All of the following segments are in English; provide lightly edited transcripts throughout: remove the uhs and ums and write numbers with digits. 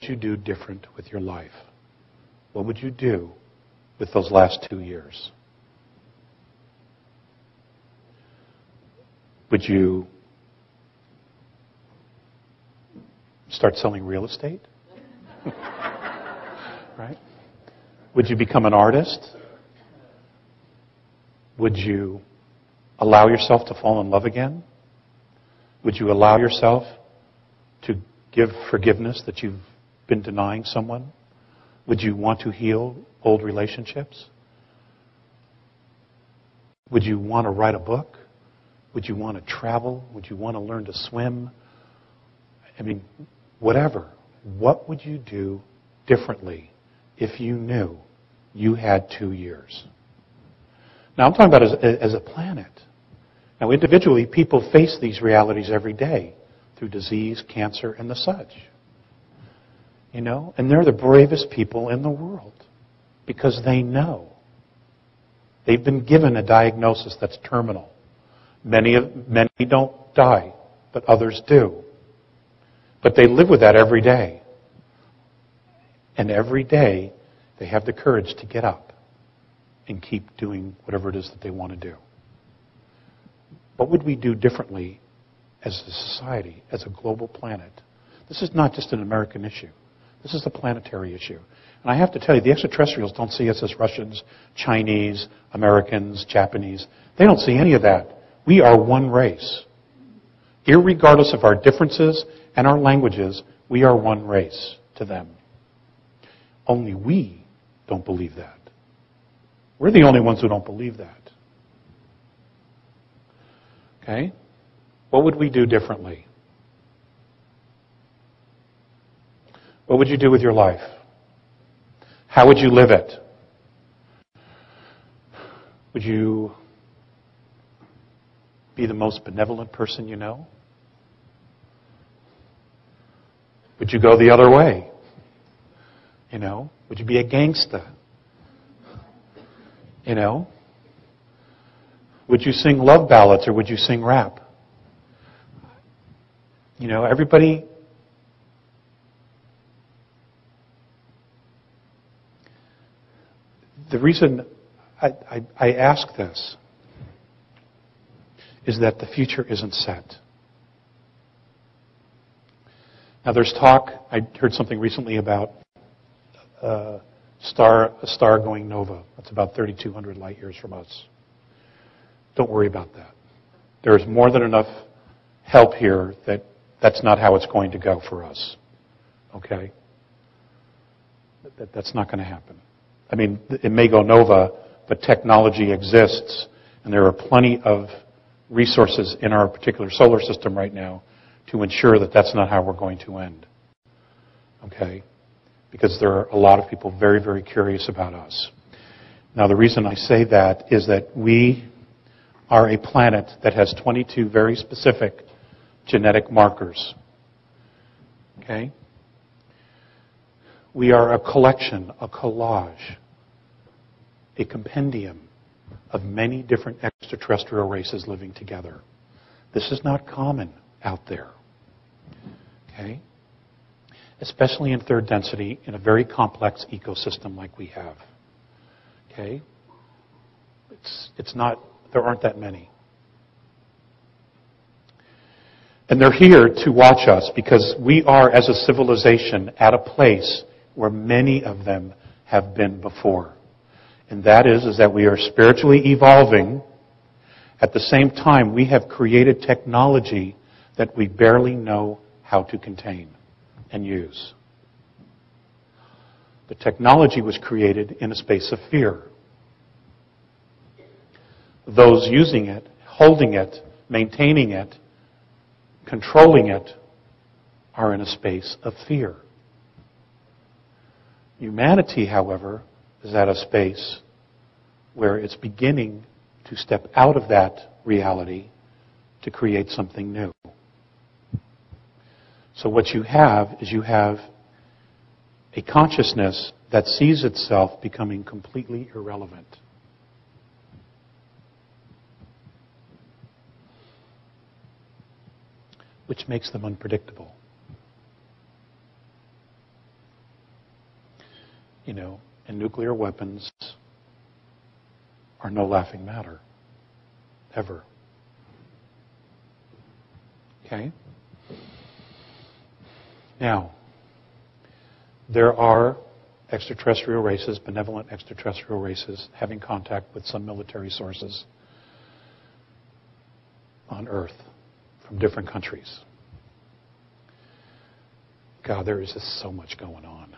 What would you do different with your life? What would you do with those last 2 years? Would you start selling real estate? Right? Would you become an artist? Would you allow yourself to fall in love again? Would you allow yourself to give forgiveness that you've been denying someone? Would you want to heal old relationships? Would you want to write a book? Would you want to travel? Would you want to learn to swim? I mean, whatever. What would you do differently if you knew you had 2 years? Now, I'm talking about as a planet. Now, individually, people face these realities every day through disease, cancer, and the such. You know, and they're the bravest people in the world because they know. They've been given a diagnosis that's terminal. Many don't die, but others do. But they live with that every day. And every day, they have the courage to get up and keep doing whatever it is that they want to do. What would we do differently as a society, as a global planet? This is not just an American issue. This is a planetary issue. And I have to tell you, the extraterrestrials don't see us as Russians, Chinese, Americans, Japanese. They don't see any of that. We are one race. Irregardless of our differences and our languages, we are one race to them. Only we don't believe that. We're the only ones who don't believe that. Okay? What would we do differently? What would you do with your life? How would you live it? Would you be the most benevolent person you know? Would you go the other way? You know? Would you be a gangster? You know? Would you sing love ballads or would you sing rap? You know, everybody... The reason I ask this is that the future isn't set. Now there's talk, I heard something recently about a star going nova. That's about 3,200 light years from us. Don't worry about that. There's more than enough help here that that's not how it's going to go for us. Okay? That's not going to happen. I mean, it may go nova, but technology exists, and there are plenty of resources in our particular solar system right now to ensure that that's not how we're going to end. Okay? Because there are a lot of people very, very curious about us. Now, the reason I say that is that we are a planet that has 22 very specific genetic markers. Okay? We are a collection, a collage, a compendium of many different extraterrestrial races living together. This is not common out there, okay? Especially in third density in a very complex ecosystem like we have, okay? It's not, there aren't that many. And they're here to watch us because we are, as a civilization, at a place where many of them have been before. And that is that we are spiritually evolving. At the same time, we have created technology that we barely know how to contain and use. The technology was created in a space of fear. Those using it, holding it, maintaining it, controlling it, are in a space of fear. Humanity, however, is at a space where it's beginning to step out of that reality to create something new. So what you have is you have a consciousness that sees itself becoming completely irrelevant. Which makes them unpredictable. and nuclear weapons are no laughing matter, ever. Okay? Now, there are extraterrestrial races, benevolent extraterrestrial races, having contact with some military sources on Earth from different countries. God, there is just so much going on.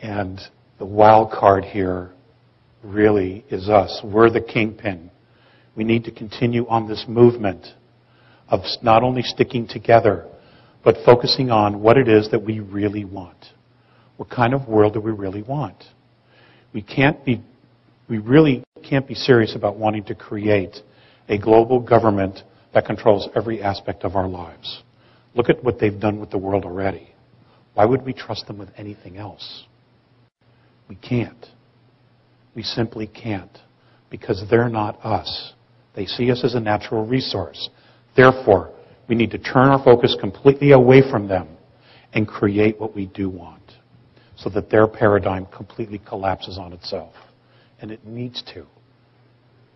And the wild card here really is us. We're the kingpin. We need to continue on this movement of not only sticking together, but focusing on what it is that we really want. What kind of world do we really want? We really can't be serious about wanting to create a global government that controls every aspect of our lives. Look at what they've done with the world already. Why would we trust them with anything else? We can't. We simply can't, because they're not us. They see us as a natural resource. Therefore, we need to turn our focus completely away from them and create what we do want, so that their paradigm completely collapses on itself. And it needs to,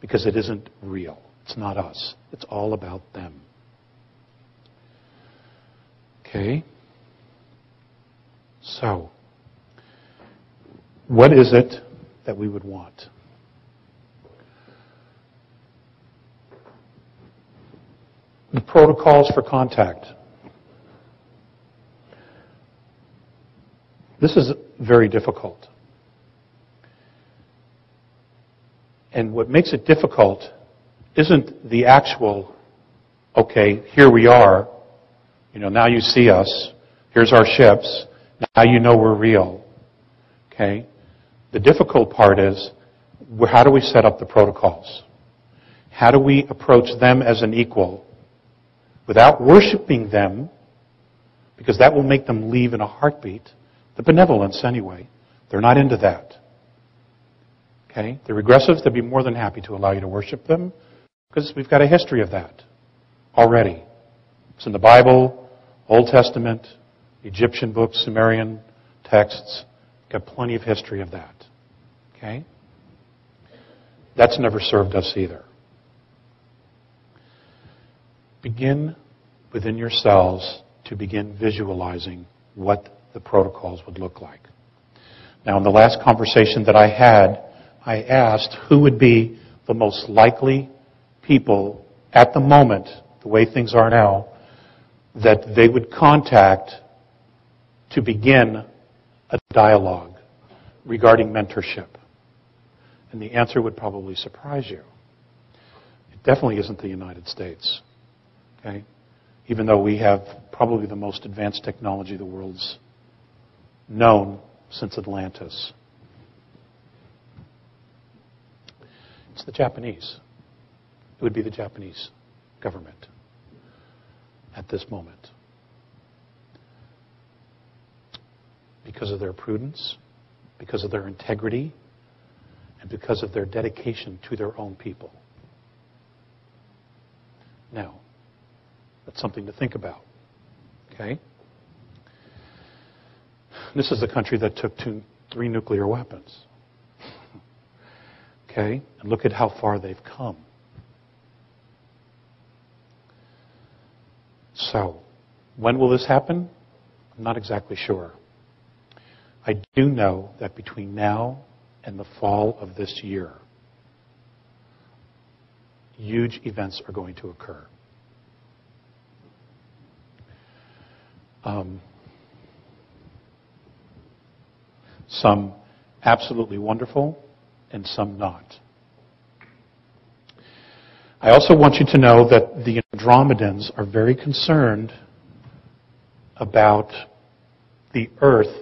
because it isn't real. It's not us. It's all about them. Okay? So, what is it that we would want? The protocols for contact. This is very difficult. And what makes it difficult isn't the actual, okay, here we are, now you see us, here's our ships, now you know we're real, okay? The difficult part is, how do we set up the protocols? How do we approach them as an equal without worshiping them, because that will make them leave in a heartbeat? The benevolence, anyway. They're not into that. Okay? The regressives, they'd be more than happy to allow you to worship them, because we've got a history of that already. It's in the Bible, Old Testament, Egyptian books, Sumerian texts. Got plenty of history of that. Okay? That's never served us either. Begin within yourselves to begin visualizing what the protocols would look like. Now, in the last conversation that I had, I asked who would be the most likely people at the moment, the way things are now, that they would contact to begin a dialogue regarding mentorship. And the answer would probably surprise you. It definitely isn't the United States, okay? Even though we have probably the most advanced technology the world's known since Atlantis. It's the Japanese. It would be the Japanese government at this moment, because of their prudence, because of their integrity, and because of their dedication to their own people. Now, that's something to think about, okay? This is a country that took 3 nuclear weapons, okay? And look at how far they've come. So, when will this happen? I'm not exactly sure. I do know that between now and the fall of this year, huge events are going to occur. Some absolutely wonderful and some not. I also want you to know that the Andromedans are very concerned about the Earth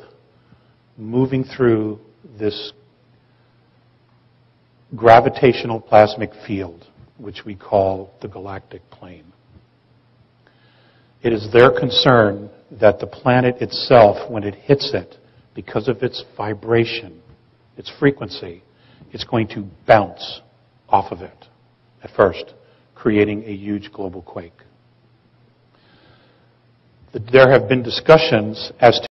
moving through this gravitational plasmic field, which we call the galactic plane. It is their concern that the planet itself, when it hits it, because of its vibration, its frequency, it's going to bounce off of it at first, creating a huge global quake. There have been discussions as